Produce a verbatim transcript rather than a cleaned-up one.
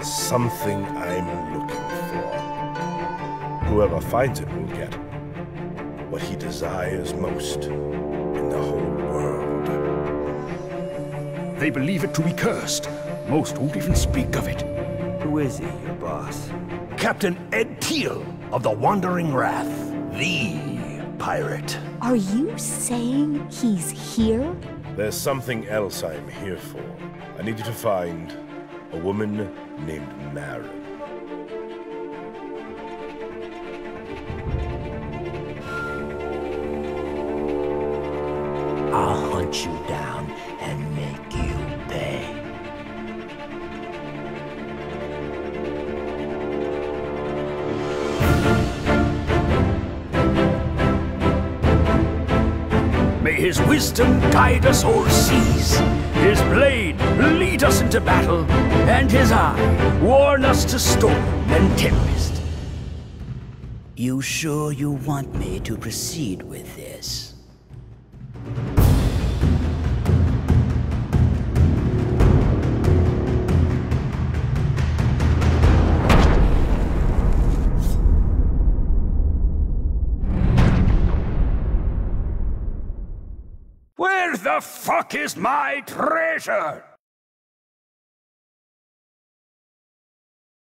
is something I'm looking for. Whoever finds it will get what he desires most in the whole world. They believe it to be cursed. Most won't even speak of it. Who is he, your boss? Captain Ed Teal of the Wandering Wrath, the pirate. Are you saying he's here? There's something else I'm here for. I need you to find a woman named Mary. I'll hunt you down and make you pay. May his wisdom guide us o'er seas, his blade lead us into battle, and his eye warn us to storm and tempest. You sure you want me to proceed with this? Where the fuck is my treasure?